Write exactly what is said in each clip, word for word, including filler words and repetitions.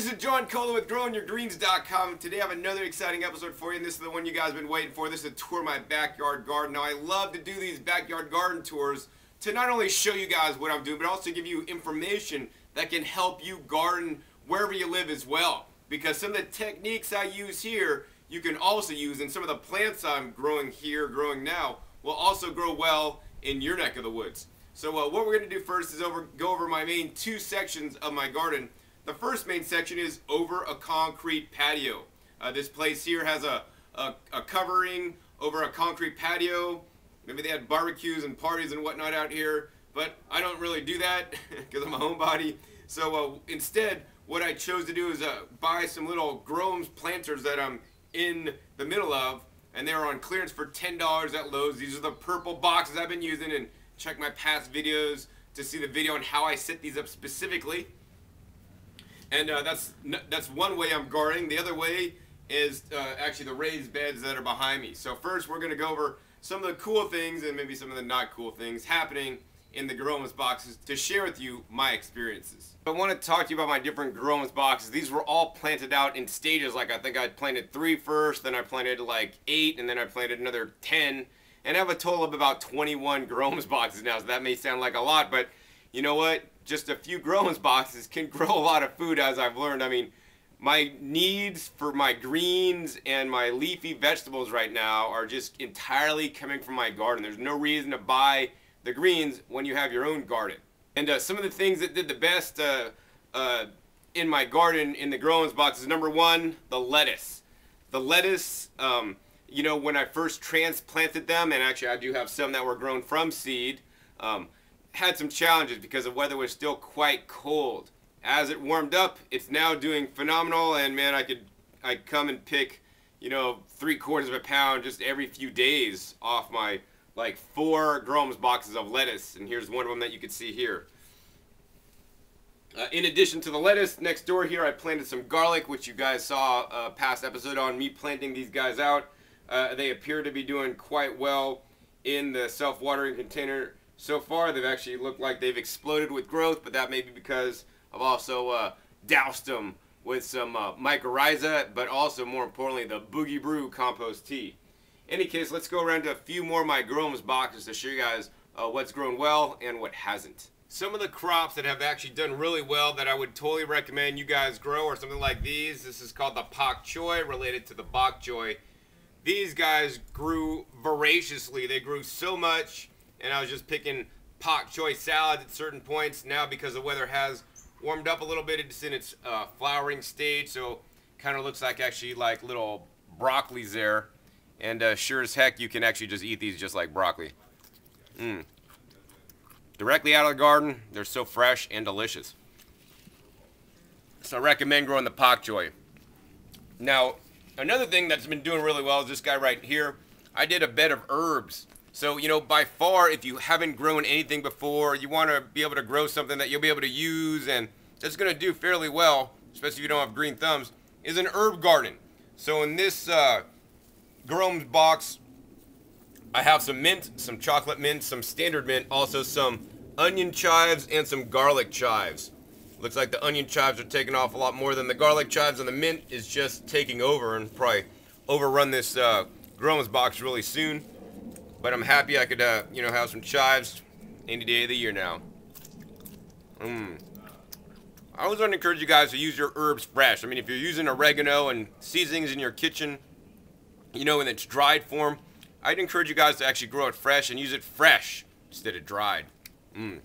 This is John Kohler with growing your greens dot com. Today I have another exciting episode for you, and this is the one you guys have been waiting for. This is a tour of my backyard garden. Now I love to do these backyard garden tours to not only show you guys what I'm doing, but also give you information that can help you garden wherever you live as well. Because some of the techniques I use here, you can also use, and some of the plants I'm growing here, growing now, will also grow well in your neck of the woods. So uh, what we're going to do first is over, go over my main two sections of my garden. The first main section is over a concrete patio. Uh, this place here has a, a, a covering over a concrete patio. Maybe they had barbecues and parties and whatnot out here, but I don't really do that because I'm a homebody. So uh, instead, what I chose to do is uh, buy some little Grom's planters that I'm in the middle of, and they were on clearance for ten dollars at Lowe's. These are the purple boxes I've been using, and check my past videos to see the video on how I set these up specifically. And uh, that's that's one way I'm gardening. The other way is uh, actually the raised beds that are behind me. So first we're going to go over some of the cool things and maybe some of the not cool things happening in the Garomas boxes to share with you my experiences. I want to talk to you about my different Garomas boxes. These were all planted out in stages. Like I think I planted three first, then I planted like eight, and then I planted another ten. And I have a total of about twenty-one Garomas boxes now, so that may sound like a lot, but you know what? Just a few Grom's boxes can grow a lot of food, as I've learned. I mean, my needs for my greens and my leafy vegetables right now are just entirely coming from my garden. There's no reason to buy the greens when you have your own garden. And uh, some of the things that did the best uh, uh, in my garden in the Grom's boxes, number one, the lettuce. The lettuce, um, you know, when I first transplanted them, and actually I do have some that were grown from seed, um, had some challenges because the weather was still quite cold. As it warmed up, it's now doing phenomenal, and man, I could I come and pick, you know, three quarters of a pound just every few days off my like four Grom's boxes of lettuce, and here's one of them that you can see here. Uh, in addition to the lettuce, next door here I planted some garlic, which you guys saw a past episode on me planting these guys out. Uh, they appear to be doing quite well in the self-watering container. So far, they've actually looked like they've exploded with growth, but that may be because I've also uh, doused them with some uh, mycorrhiza, but also, more importantly, the Boogie Brew compost tea. In any case, let's go around to a few more of my Grom's boxes to show you guys uh, what's grown well and what hasn't. Some of the crops that have actually done really well that I would totally recommend you guys grow are something like these. This is called the pak choi, related to the bok choy. These guys grew voraciously. They grew so much. And I was just picking pak choi salads at certain points. Now, because the weather has warmed up a little bit, it's in its uh, flowering stage, so kind of looks like actually like little broccolis there. And uh, sure as heck, you can actually just eat these just like broccoli. Mm. Directly out of the garden, they're so fresh and delicious. So I recommend growing the pak choi. Now, another thing that's been doing really well is this guy right here. I did a bed of herbs. So, you know, by far, if you haven't grown anything before, you want to be able to grow something that you'll be able to use, and that's going to do fairly well, especially if you don't have green thumbs, is an herb garden. So in this uh, Grom's box, I have some mint, some chocolate mint, some standard mint, also some onion chives and some garlic chives. Looks like the onion chives are taking off a lot more than the garlic chives, and the mint is just taking over and probably overrun this uh, Grom's box really soon. But I'm happy I could, uh, you know, have some chives any day of the year now. Mmm. I always want to encourage you guys to use your herbs fresh. I mean, if you're using oregano and seasonings in your kitchen, you know, in its dried form, I'd encourage you guys to actually grow it fresh and use it fresh instead of dried. Mmm.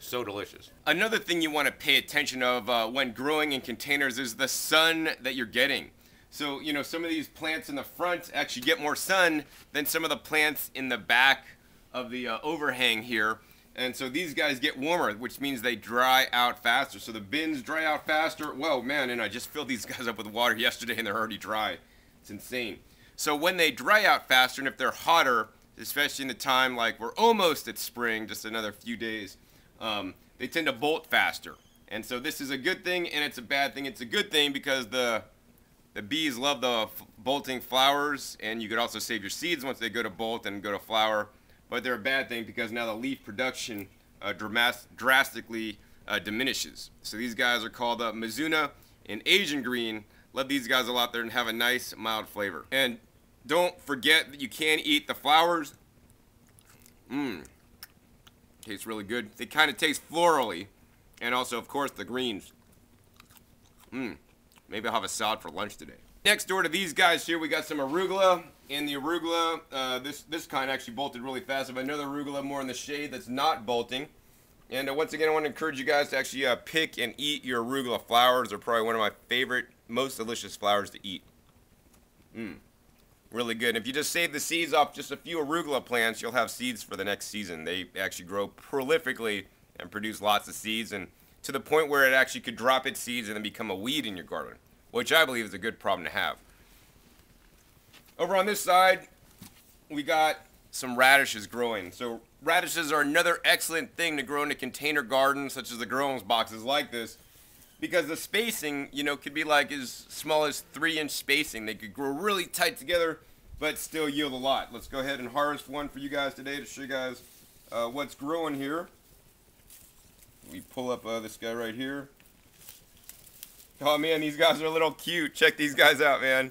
So delicious. Another thing you want to pay attention of uh, when growing in containers is the sun that you're getting. So, you know, some of these plants in the front actually get more sun than some of the plants in the back of the uh, overhang here. And so these guys get warmer, which means they dry out faster. So the bins dry out faster. Whoa, man, and I just filled these guys up with water yesterday and they're already dry. It's insane. So when they dry out faster, and if they're hotter, especially in the time like we're almost at spring, just another few days, um, they tend to bolt faster. And so this is a good thing and it's a bad thing. It's a good thing because the... The bees love the bolting flowers, and you could also save your seeds once they go to bolt and go to flower. But they're a bad thing because now the leaf production uh, dramas- drastically uh, diminishes. So these guys are called uh, Mizuna, and Asian green. Let these guys all out there and have a nice mild flavor. And don't forget that you can eat the flowers. Mmm. Tastes really good. They kind of taste florally. And also, of course, the greens. Mmm. Maybe I'll have a salad for lunch today. Next door to these guys here, we got some arugula. And the arugula, uh, this, this kind actually bolted really fast. I have another arugula more in the shade that's not bolting. And uh, once again, I want to encourage you guys to actually uh, pick and eat your arugula flowers. They're probably one of my favorite, most delicious flowers to eat. Mmm. Really good. And if you just save the seeds off just a few arugula plants, you'll have seeds for the next season. They actually grow prolifically and produce lots of seeds, and to the point where it actually could drop its seeds and then become a weed in your garden, which I believe is a good problem to have. Over on this side, we got some radishes growing. So radishes are another excellent thing to grow in a container garden, such as the Grom's boxes like this, because the spacing, you know, could be like as small as three inch spacing. They could grow really tight together, but still yield a lot. Let's go ahead and harvest one for you guys today to show you guys uh, what's growing here. We pull up uh, this guy right here. Oh man, these guys are a little cute. Check these guys out, man.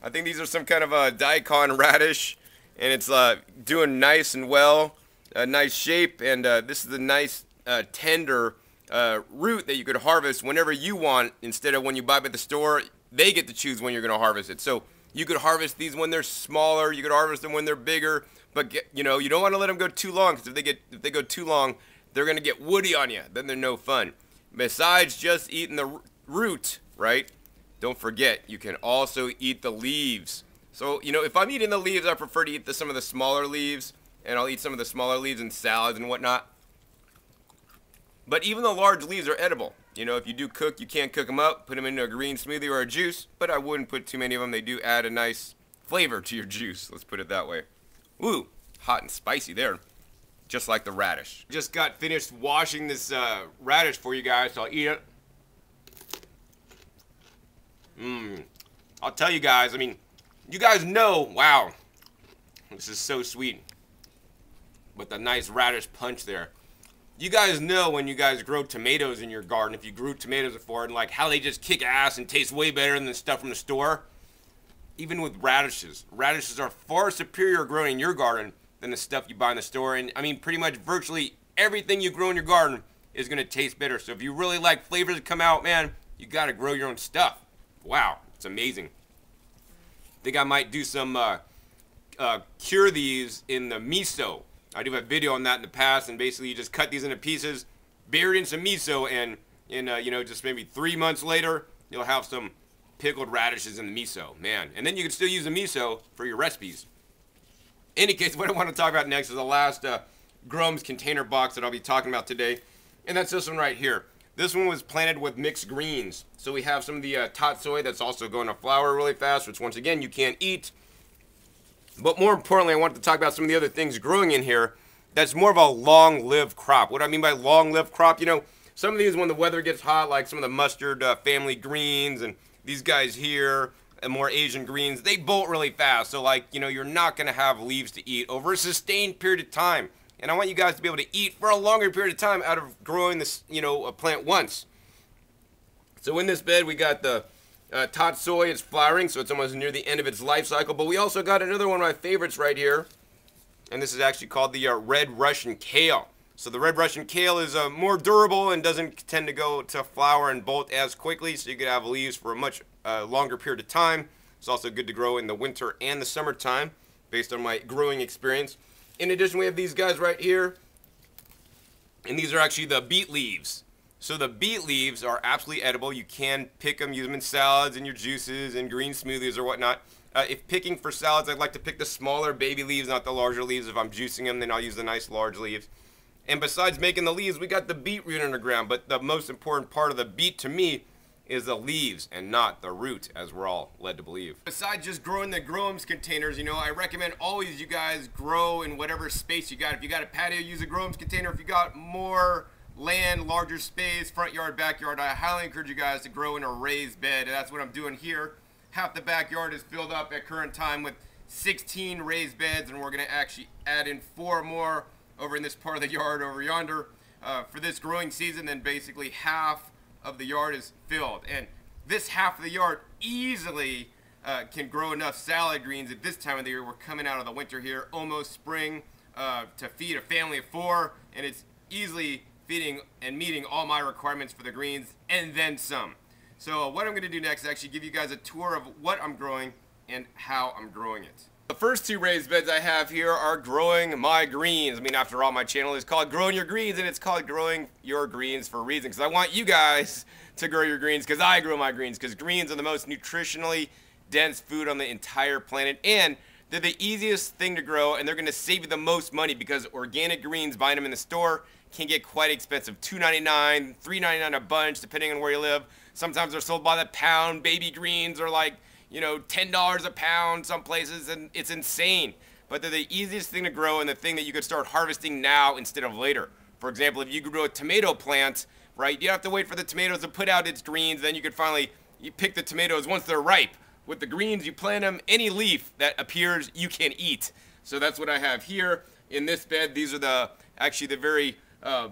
I think these are some kind of a daikon radish, and it's uh, doing nice and well, a nice shape, and uh, this is a nice uh, tender Uh, root that you could harvest whenever you want instead of when you buy it at the store. They get to choose when you're going to harvest it. So you could harvest these when they're smaller. You could harvest them when they're bigger. But get, you know, you don't want to let them go too long, because if they get if they go too long, they're going to get woody on you. Then they're no fun. Besides just eating the root, right? Don't forget you can also eat the leaves. So you know, if I'm eating the leaves, I prefer to eat the, some of the smaller leaves, and I'll eat some of the smaller leaves in salads and whatnot. But even the large leaves are edible. You know, if you do cook, you can't cook them up, put them into a green smoothie or a juice, but I wouldn't put too many of them. They do add a nice flavor to your juice. Let's put it that way. Ooh, hot and spicy there, just like the radish. Just got finished washing this uh, radish for you guys, so I'll eat it. Mmm, I'll tell you guys, I mean, you guys know, wow, this is so sweet, with the nice radish punch there. You guys know when you guys grow tomatoes in your garden, if you grew tomatoes before, and like how they just kick ass and taste way better than the stuff from the store. Even with radishes, radishes are far superior growing in your garden than the stuff you buy in the store. And I mean, pretty much virtually everything you grow in your garden is gonna taste better. So if you really like flavors that come out, man, you gotta grow your own stuff. Wow, it's amazing. I think I might do some uh, uh, cure these in the miso. I do a video on that in the past, and basically you just cut these into pieces, bury it in some miso, and in uh, you know, just maybe three months later, you'll have some pickled radishes in the miso, man. And then you can still use the miso for your recipes. In any case, what I want to talk about next is the last uh, Grom's container box that I'll be talking about today, and that's this one right here. This one was planted with mixed greens, so we have some of the uh, tatsoi that's also going to flower really fast, which once again you can't eat. But more importantly, I want to talk about some of the other things growing in here that's more of a long-lived crop. What do I mean by long-lived crop? You know, some of these when the weather gets hot, like some of the mustard uh, family greens and these guys here, and more Asian greens, they bolt really fast. So, like, you know, you're not going to have leaves to eat over a sustained period of time. And I want you guys to be able to eat for a longer period of time out of growing this, you know, a plant once. So in this bed, we got the Uh, tatsoi is flowering, so it's almost near the end of its life cycle. But we also got another one of my favorites right here, and this is actually called the uh, Red Russian Kale. So the Red Russian Kale is uh, more durable and doesn't tend to go to flower and bolt as quickly, so you could have leaves for a much uh, longer period of time. It's also good to grow in the winter and the summertime, based on my growing experience. In addition, we have these guys right here, and these are actually the beet leaves. So the beet leaves are absolutely edible. You can pick them, use them in salads, in your juices, and green smoothies or whatnot. Uh, if picking for salads, I'd like to pick the smaller baby leaves, not the larger leaves. If I'm juicing them, then I'll use the nice large leaves. And besides making the leaves, we got the beetroot underground. But the most important part of the beet to me is the leaves and not the root, as we're all led to believe. Besides just growing the Grom's containers, you know, I recommend always you guys grow in whatever space you got. If you got a patio, use a Grom's container. If you got more land, larger space, front yard, backyard, I highly encourage you guys to grow in a raised bed, and that's what I'm doing here. Half the backyard is filled up at current time with sixteen raised beds, and we're going to actually add in four more over in this part of the yard over yonder uh, for this growing season. Then basically half of the yard is filled, and this half of the yard easily uh, can grow enough salad greens at this time of the year. We're coming out of the winter here, almost spring, uh, to feed a family of four, and it's easily feeding and meeting all my requirements for the greens and then some. So what I'm going to do next is actually give you guys a tour of what I'm growing and how I'm growing it. The first two raised beds I have here are growing my greens. I mean, after all, my channel is called Growing Your Greens, and it's called Growing Your Greens for a reason, because I want you guys to grow your greens, because I grow my greens, because greens are the most nutritionally dense food on the entire planet, and they're the easiest thing to grow, and they're going to save you the most money, because organic greens, buying them in the store, can get quite expensive. two ninety-nine, three ninety-nine a bunch, depending on where you live. Sometimes they're sold by the pound. Baby greens are like, you know, ten dollars a pound some places, and it's insane. But they're the easiest thing to grow and the thing that you could start harvesting now instead of later. For example, if you grow a tomato plant, right, you have to wait for the tomatoes to put out its greens, then you could finally you pick the tomatoes once they're ripe. With the greens, you plant them, any leaf that appears you can eat. So that's what I have here in this bed. These are the actually the very uh,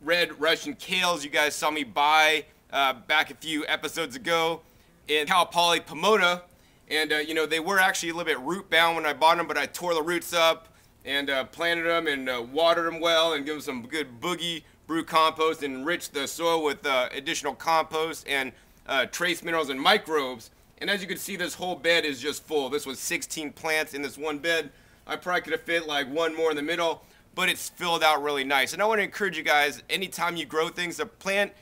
red Russian kales you guys saw me buy uh, back a few episodes ago in Cal Poly Pomona, and uh, you know, they were actually a little bit root bound when I bought them, but I tore the roots up and uh, planted them and uh, watered them well and give them some good Boogie Brew compost and enriched the soil with uh, additional compost and uh, trace minerals and microbes. And as you can see, this whole bed is just full. This was sixteen plants in this one bed. I probably could have fit like one more in the middle, but it's filled out really nice. And I want to encourage you guys, anytime you grow things, to plant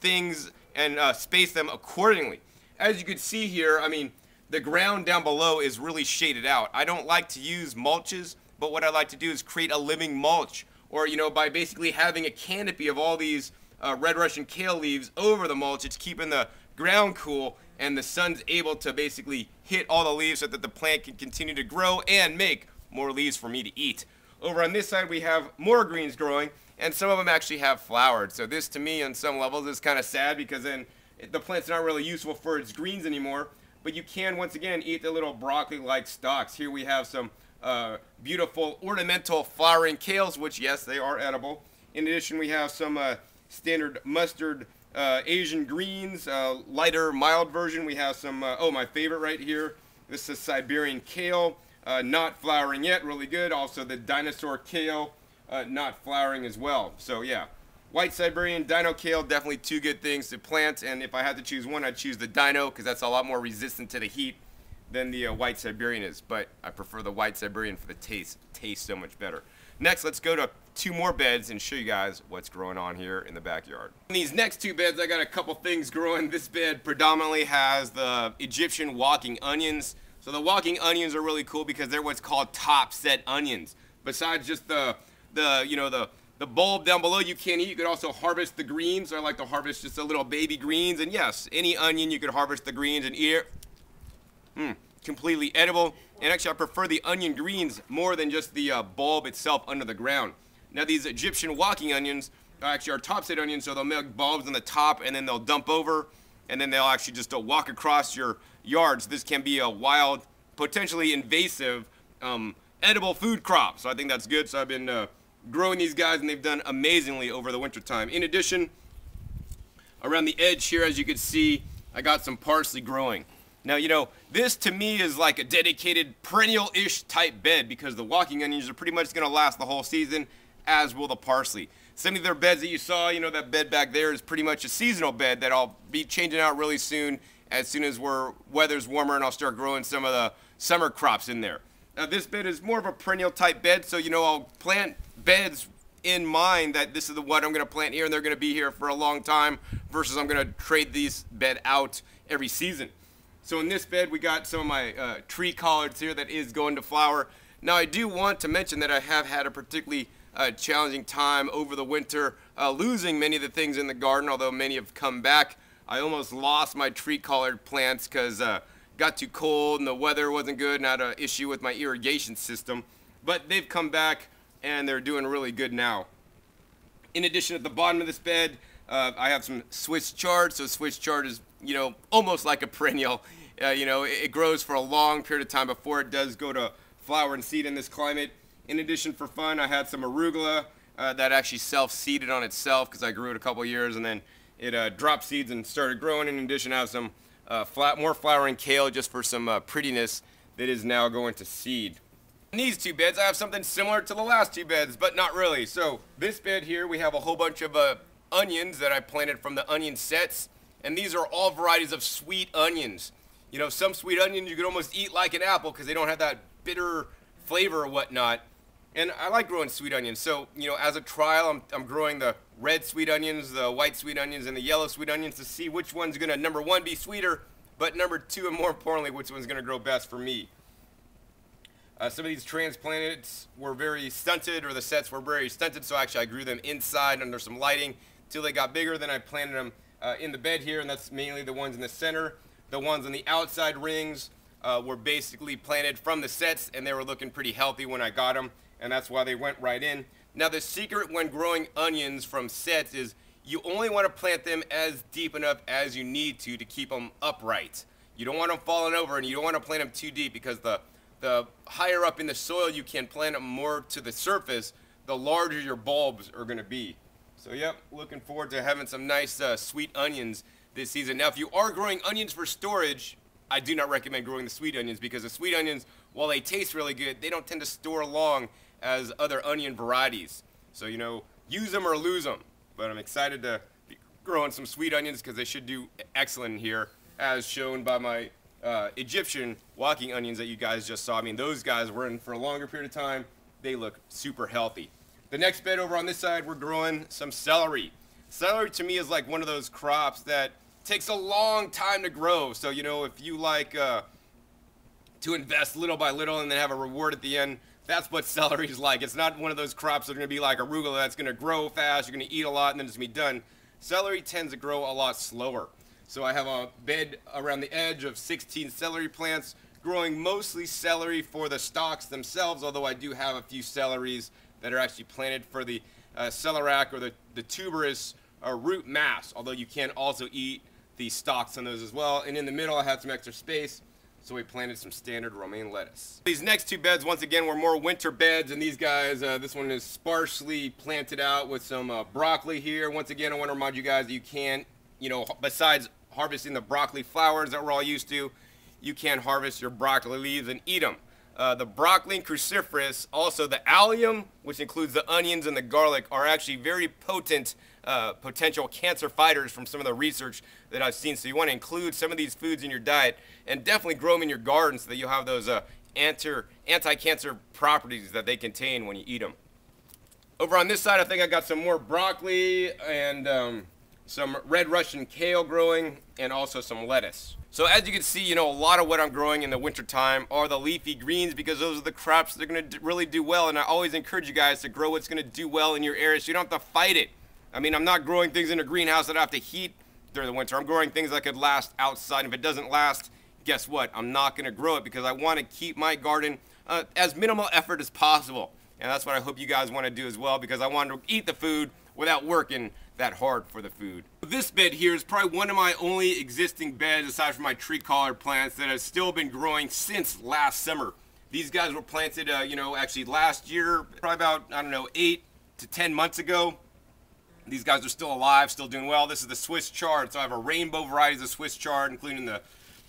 things and uh, space them accordingly. As you can see here, I mean, the ground down below is really shaded out. I don't like to use mulches, but what I like to do is create a living mulch, or, you know, by basically having a canopy of all these uh, red Russian kale leaves over the mulch, it's keeping the ground cool, and the sun's able to basically hit all the leaves so that the plant can continue to grow and make more leaves for me to eat. Over on this side, we have more greens growing, and some of them actually have flowered. So this, to me, on some levels, is kind of sad, because then the plant's not really useful for its greens anymore. But you can, once again, eat the little broccoli-like stalks. Here we have some uh, beautiful ornamental flowering kales, which, yes, they are edible. In addition, we have some uh, standard mustard Uh, Asian greens, uh, lighter, mild version. We have some, uh, oh, my favorite right here. This is Siberian kale, uh, not flowering yet, really good. Also the dinosaur kale, uh, not flowering as well. So yeah, white Siberian, dino kale, definitely two good things to plant. And if I had to choose one, I'd choose the dino, because that's a lot more resistant to the heat than the uh, white Siberian is. But I prefer the white Siberian for the taste. It tastes so much better. Next, let's go to two more beds and show you guys what's growing on here in the backyard. In these next two beds, I got a couple things growing. This bed predominantly has the Egyptian walking onions. So the walking onions are really cool because they're what's called top set onions. Besides just the, the you know, the, the bulb down below you can't eat, you could also harvest the greens. So I like to harvest just the little baby greens. And yes, any onion, you could harvest the greens and eat. Mm, completely edible. And actually, I prefer the onion greens more than just the uh, bulb itself under the ground. Now, these Egyptian walking onions are actually our topset onions, so they'll make bulbs on the top, and then they'll dump over, and then they'll actually just uh, walk across your yard. So this can be a wild, potentially invasive, um, edible food crop. So I think that's good. So I've been uh, growing these guys, and they've done amazingly over the winter time. In addition, around the edge here, as you can see, I got some parsley growing. Now, you know, this to me is like a dedicated perennial-ish type bed, because the walking onions are pretty much going to last the whole season, as will the parsley. Some of their beds that you saw, you know, that bed back there is pretty much a seasonal bed that I'll be changing out really soon, as soon as we're, weather's warmer, and I'll start growing some of the summer crops in there. Now, this bed is more of a perennial type bed, so, you know, I'll plant beds in mind that this is the what I'm going to plant here, and they're going to be here for a long time, versus I'm going to trade these bed out every season. So in this bed, we got some of my uh, tree collards here that is going to flower. Now, I do want to mention that I have had a particularly uh, challenging time over the winter, uh, losing many of the things in the garden, although many have come back. I almost lost my tree collard plants because uh, got too cold and the weather wasn't good, and I had an issue with my irrigation system. But they've come back, and they're doing really good now. In addition, at the bottom of this bed, uh, I have some Swiss chard. So Swiss chard is, you know, almost like a perennial. Uh, you know, it, it grows for a long period of time before it does go to flower and seed in this climate. In addition, for fun, I had some arugula uh, that actually self-seeded on itself, because I grew it a couple years and then it uh, dropped seeds and started growing. In addition, I have some uh, flat, more flowering kale just for some uh, prettiness that is now going to seed. In these two beds, I have something similar to the last two beds, but not really. So this bed here, we have a whole bunch of uh, onions that I planted from the onion sets, and these are all varieties of sweet onions. You know, some sweet onions you can almost eat like an apple because they don't have that bitter flavor or whatnot. And I like growing sweet onions. So, you know, as a trial, I'm, I'm growing the red sweet onions, the white sweet onions, and the yellow sweet onions to see which one's gonna, number one, be sweeter, but number two, and more importantly, which one's gonna grow best for me. Uh, some of these transplants were very stunted, or the sets were very stunted, so actually I grew them inside under some lighting till they got bigger. Then I planted them uh, in the bed here, and that's mainly the ones in the center. The ones on the outside rings uh, were basically planted from the sets, and they were looking pretty healthy when I got them, and that's why they went right in. Now the secret when growing onions from sets is you only want to plant them as deep enough as you need to to keep them upright. You don't want them falling over, and you don't want to plant them too deep, because the, the higher up in the soil you can plant them more to the surface, the larger your bulbs are going to be. So yep, looking forward to having some nice uh, sweet onions this season. Now, if you are growing onions for storage, I do not recommend growing the sweet onions, because the sweet onions, while they taste really good, they don't tend to store long as other onion varieties. So, you know, use them or lose them. But I'm excited to be growing some sweet onions because they should do excellent here, as shown by my uh, Egyptian walking onions that you guys just saw. I mean, those guys were in for a longer period of time. They look super healthy. The next bed over on this side, we're growing some celery. Celery to me is like one of those crops that takes a long time to grow. So, you know, if you like uh, to invest little by little and then have a reward at the end, that's what celery is like. It's not one of those crops that are going to be like arugula that's going to grow fast, you're going to eat a lot, and then it's going to be done. Celery tends to grow a lot slower. So I have a bed around the edge of sixteen celery plants, growing mostly celery for the stalks themselves, although I do have a few celeries that are actually planted for the uh, celerac, or the, the tuberous uh, root mass, although you can also eat the stalks on those as well. And in the middle I had some extra space, so we planted some standard romaine lettuce. These next two beds, once again, were more winter beds, and these guys, uh, this one is sparsely planted out with some uh, broccoli here. Once again, I want to remind you guys that you can, you know, besides harvesting the broccoli flowers that we're all used to, you can harvest your broccoli leaves and eat them. Uh, the broccoli and cruciferous, also the allium, which includes the onions and the garlic, are actually very potent uh, potential cancer fighters from some of the research that I've seen. So you want to include some of these foods in your diet, and definitely grow them in your garden so that you'll have those uh, anti-cancer properties that they contain when you eat them. Over on this side, I think I got some more broccoli and um, some red Russian kale growing, and also some lettuce. So as you can see, you know, a lot of what I'm growing in the winter time are the leafy greens, because those are the crops that are going to really do well, and I always encourage you guys to grow what's going to do well in your area so you don't have to fight it. I mean, I'm not growing things in a greenhouse that I have to heat during the winter. I'm growing things that could last outside, and if it doesn't last, guess what? I'm not going to grow it, because I want to keep my garden uh, as minimal effort as possible, and that's what I hope you guys want to do as well, because I want to eat the food without working that hard for the food. This bed here is probably one of my only existing beds aside from my tree collard plants that have still been growing since last summer. These guys were planted, uh, you know, actually last year, probably about, I don't know, eight to ten months ago. These guys are still alive, still doing well. This is the Swiss chard, so I have a rainbow varieties of Swiss chard, including the,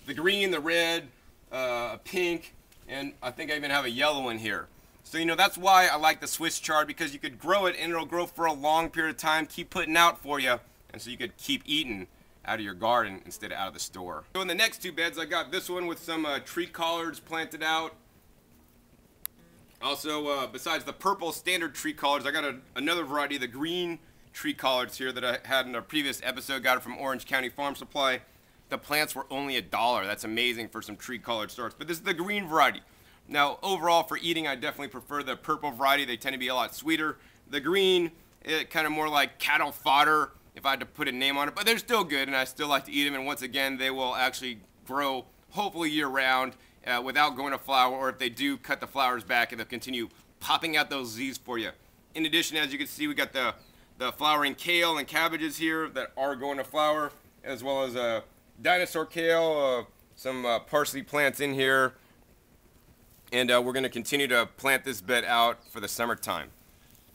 the green, the red, uh, pink, and I think I even have a yellow in here. So, you know, that's why I like the Swiss chard, because you could grow it and it'll grow for a long period of time, keep putting out for you, and so you could keep eating out of your garden instead of out of the store. So in the next two beds, I got this one with some uh, tree collards planted out. Also, uh, besides the purple standard tree collards, I got a, another variety of the green tree collards here that I had in a previous episode. Got it from Orange County Farm Supply. The plants were only a dollar. That's amazing for some tree collard starts, but this is the green variety. Now, overall for eating, I definitely prefer the purple variety. They tend to be a lot sweeter. The green, it kind of more like cattle fodder, if I had to put a name on it, but they're still good, and I still like to eat them. And once again, they will actually grow hopefully year round uh, without going to flower, or if they do, cut the flowers back and they'll continue popping out those leaves for you. In addition, as you can see, we got the, the flowering kale and cabbages here that are going to flower, as well as uh, dinosaur kale, uh, some uh, parsley plants in here. And uh, we're going to continue to plant this bed out for the summertime.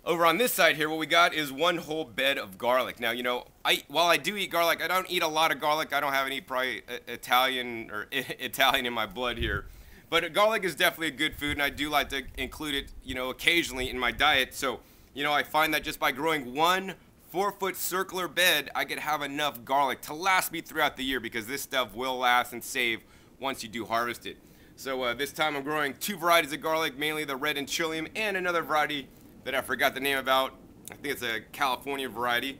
Over on this side here, what we got is one whole bed of garlic. Now, you know, I while I do eat garlic, I don't eat a lot of garlic. I don't have any probably Italian or Italian in my blood here. But garlic is definitely a good food, and I do like to include it, you know, occasionally in my diet. So, you know, I find that just by growing one four-foot circular bed, I could have enough garlic to last me throughout the year, because this stuff will last and save once you do harvest it. So uh, this time I'm growing two varieties of garlic, mainly the red and chilium, and another variety that I forgot the name about. I think it's a California variety.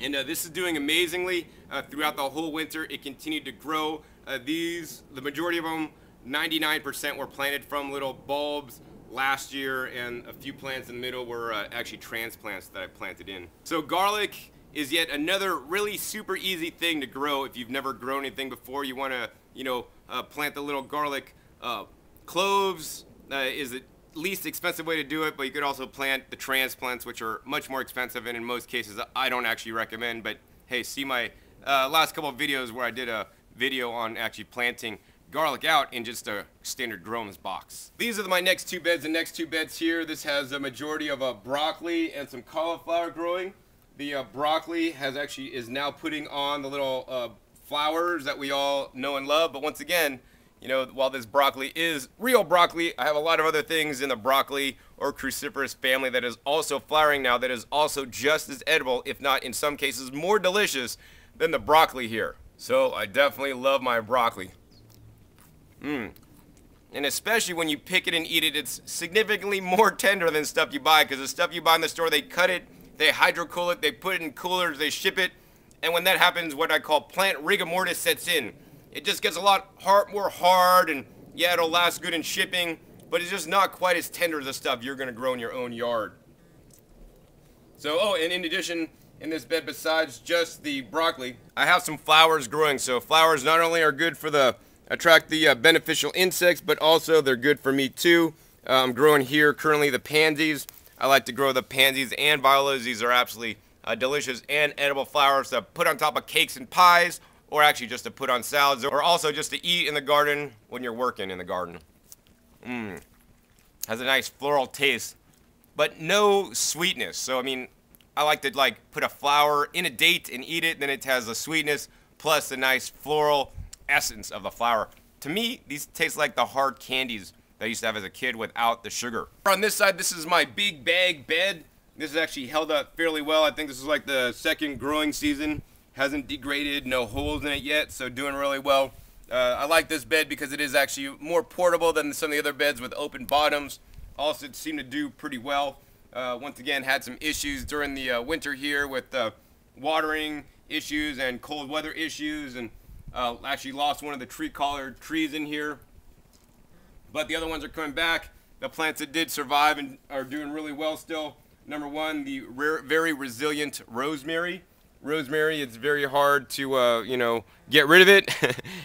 And uh, this is doing amazingly uh, throughout the whole winter. It continued to grow. Uh, these, the majority of them, ninety-nine percent were planted from little bulbs last year, and a few plants in the middle were uh, actually transplants that I planted in. So garlic is yet another really super easy thing to grow. If you've never grown anything before, you want to, you know, uh, plant the little garlic uh, cloves uh, is the least expensive way to do it, but you could also plant the transplants, which are much more expensive, and in most cases I don't actually recommend. But hey, see my uh, last couple of videos where I did a video on actually planting garlic out in just a standard Grom's box. These are my next two beds. The next two beds here, this has a majority of a broccoli and some cauliflower growing. The uh, broccoli has actually is now putting on the little uh, flowers that we all know and love. But once again, you know, while this broccoli is real broccoli, I have a lot of other things in the broccoli or cruciferous family that is also flowering now that is also just as edible, if not in some cases more delicious than the broccoli here. So I definitely love my broccoli. Mmm. And especially when you pick it and eat it, it's significantly more tender than stuff you buy, because the stuff you buy in the store, they cut it, they hydrocool it, they put it in coolers, they ship it. And when that happens, what I call plant rigor mortis sets in. It just gets a lot hard, more hard, and yeah, it'll last good in shipping, but it's just not quite as tender as the stuff you're going to grow in your own yard. So, oh, and in addition, in this bed, besides just the broccoli, I have some flowers growing. So flowers not only are good for the attract the uh, beneficial insects, but also they're good for me too. Uh, I'm growing here currently the pansies. I like to grow the pansies and violas. These are absolutely uh, delicious and edible flowers to put on top of cakes and pies, or actually just to put on salads, or also just to eat in the garden when you're working in the garden. Mmm. Has a nice floral taste, but no sweetness. So, I mean, I like to like put a flower in a date and eat it, and then it has the sweetness plus the nice floral essence of the flower. To me, these taste like the hard candies that I used to have as a kid without the sugar. On this side, this is my big bag bed. This is actually held up fairly well. I think this is like the second growing season. Hasn't degraded, no holes in it yet, so doing really well. Uh, I like this bed because it is actually more portable than some of the other beds with open bottoms. Also, it seemed to do pretty well. Uh, once again, had some issues during the uh, winter here with uh, watering issues and cold weather issues, and Uh, actually lost one of the tree collared trees in here, but the other ones are coming back. The plants that did survive and are doing really well still. Number one, the rare, very resilient rosemary. Rosemary, it's very hard to uh, you know, get rid of it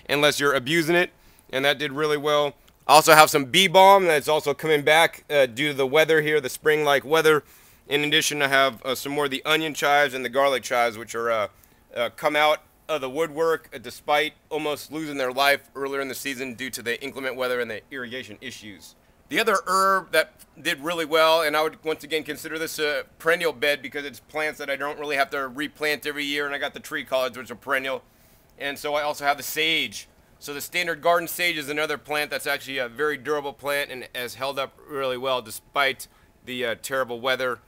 unless you're abusing it, and that did really well. I also have some bee balm that's also coming back uh, due to the weather here, the spring-like weather. In addition, I have uh, some more of the onion chives and the garlic chives, which are uh, uh, come out of the woodwork, uh, despite almost losing their life earlier in the season due to the inclement weather and the irrigation issues. The other herb that did really well, and I would once again consider this a perennial bed because it's plants that I don't really have to replant every year, and I got the tree collards, which are perennial, and so I also have the sage. So the standard garden sage is another plant that's actually a very durable plant and has held up really well despite the uh, terrible weather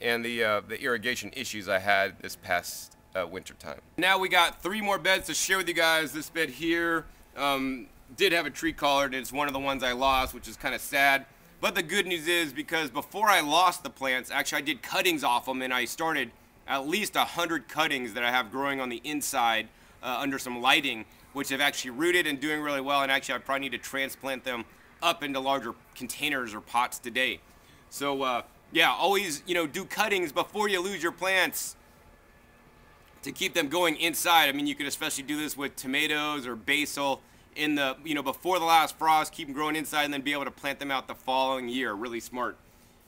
and the, uh, the irrigation issues I had this past Uh, winter time. Now we got three more beds to share with you guys. This bed here um, did have a tree collard. It's one of the ones I lost, which is kind of sad. But the good news is, because before I lost the plants, actually I did cuttings off them, and I started at least a hundred cuttings that I have growing on the inside uh, under some lighting, which have actually rooted and doing really well. And actually I probably need to transplant them up into larger containers or pots today. So uh, yeah, always, you know, do cuttings before you lose your plants to keep them going inside. I mean, you could especially do this with tomatoes or basil in the, you know, before the last frost, keep them growing inside and then be able to plant them out the following year. Really smart.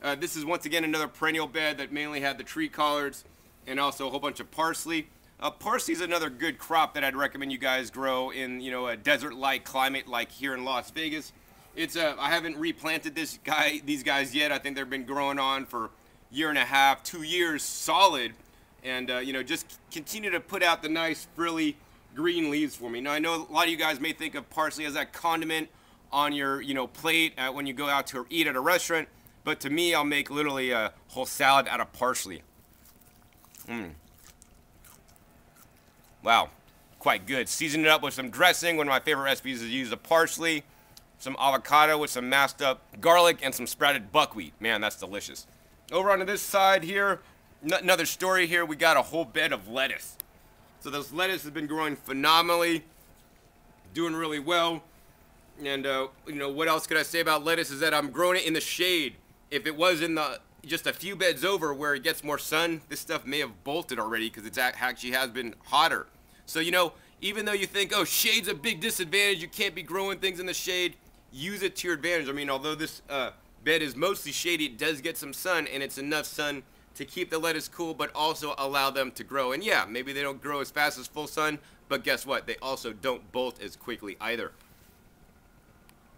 Uh, this is once again another perennial bed that mainly had the tree collards and also a whole bunch of parsley. Uh, parsley is another good crop that I'd recommend you guys grow in, you know, a desert-like climate like here in Las Vegas. It's a, I haven't replanted this guy, these guys yet. I think they've been growing on for year and a half, two years solid, and uh, you know, just continue to put out the nice frilly green leaves for me. Now I know a lot of you guys may think of parsley as that condiment on your, you know, plate uh, when you go out to eat at a restaurant, but to me, I'll make literally a whole salad out of parsley. Mm. Wow, quite good. Season it up with some dressing. One of my favorite recipes is to use the parsley, some avocado with some mashed up garlic, and some sprouted buckwheat. Man, that's delicious. Over onto this side here, another story here. We got a whole bed of lettuce. So this lettuce has been growing phenomenally, doing really well. And uh, you know, what else could I say about lettuce is that I'm growing it in the shade. If it was in the just a few beds over where it gets more sun, this stuff may have bolted already because it actually has been hotter. So, you know, even though you think, oh, shade's a big disadvantage, you can't be growing things in the shade, use it to your advantage. I mean, although this uh, bed is mostly shady, it does get some sun, and it's enough sun to keep the lettuce cool but also allow them to grow. And yeah, maybe they don't grow as fast as full sun, but guess what? They also don't bolt as quickly either.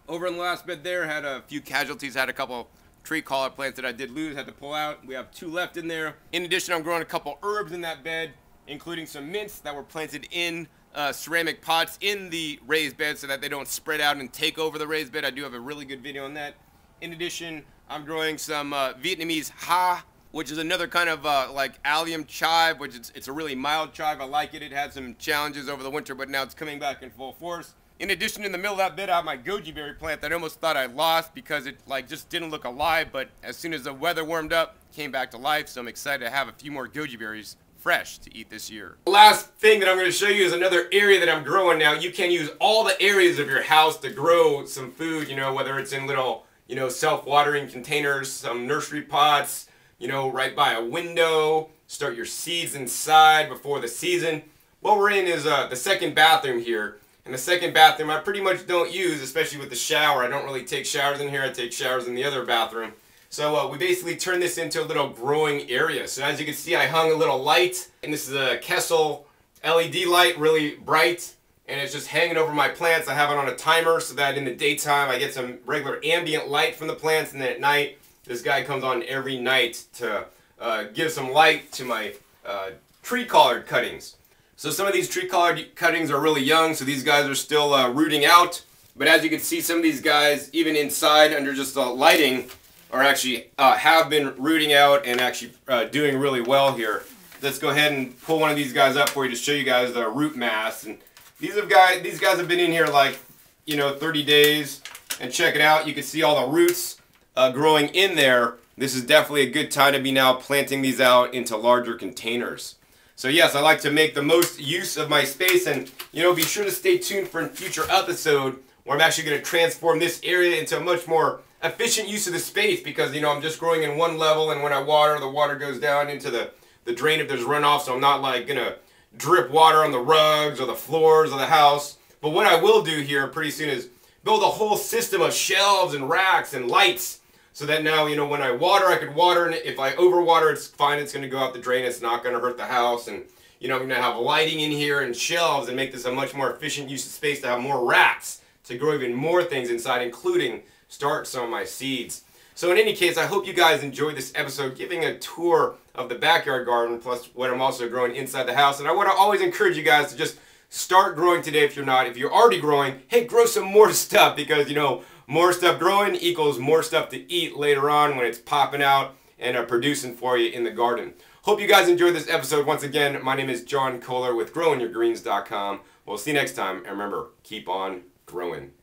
Over in the last bed there, had a few casualties, had a couple tree collard plants that I did lose, had to pull out. We have two left in there. In addition, I'm growing a couple herbs in that bed, including some mints that were planted in uh, ceramic pots in the raised bed so that they don't spread out and take over the raised bed. I do have a really good video on that. In addition, I'm growing some uh, Vietnamese ha, which is another kind of uh, like allium chive, which it's, it's a really mild chive. I like it. It had some challenges over the winter, but now it's coming back in full force. In addition, in the middle of that bed, I have my goji berry plant that I almost thought I lost because it like just didn't look alive, but as soon as the weather warmed up, it came back to life, so I'm excited to have a few more goji berries fresh to eat this year. The last thing that I'm going to show you is another area that I'm growing now. You can use all the areas of your house to grow some food, you know, whether it's in little, you know, self-watering containers, some nursery pots, you know, right by a window, start your seeds inside before the season. What we're in is uh, the second bathroom here. And the second bathroom I pretty much don't use, especially with the shower. I don't really take showers in here. I take showers in the other bathroom. So uh, we basically turned this into a little growing area. So as you can see, I hung a little light. And this is a Kessel L E D light, really bright. And it's just hanging over my plants. I have it on a timer so that in the daytime I get some regular ambient light from the plants. And then at night, this guy comes on every night to uh, give some light to my uh, tree collard cuttings. So some of these tree collard cuttings are really young, so these guys are still uh, rooting out. But as you can see, some of these guys, even inside under just the lighting, are actually uh, have been rooting out and actually uh, doing really well here. Let's go ahead and pull one of these guys up for you to show you guys the root mass. And these have guys, these guys have been in here like, you know, thirty days. And check it out. You can see all the roots uh, growing in there. This is definitely a good time to be now planting these out into larger containers. So yes, I like to make the most use of my space, and you know, be sure to stay tuned for a future episode where I'm actually going to transform this area into a much more efficient use of the space, because you know, I'm just growing in one level, and when I water, the water goes down into the, the drain if there's runoff, so I'm not like going to drip water on the rugs or the floors of the house. But what I will do here pretty soon is build a whole system of shelves and racks and lights, so that now, you know, when I water, I could water, and if I overwater, it's fine, it's gonna go out the drain, it's not gonna hurt the house, and, you know, I'm gonna have lighting in here and shelves and make this a much more efficient use of space to have more racks to grow even more things inside, including start some of my seeds. So in any case, I hope you guys enjoyed this episode, giving a tour of the backyard garden, plus what I'm also growing inside the house, and I wanna always encourage you guys to just start growing today if you're not. If you're already growing, hey, grow some more stuff, because, you know, more stuff growing equals more stuff to eat later on when it's popping out and are producing for you in the garden. Hope you guys enjoyed this episode. Once again, my name is John Kohler with growing your greens dot com. We'll see you next time, and remember, keep on growing.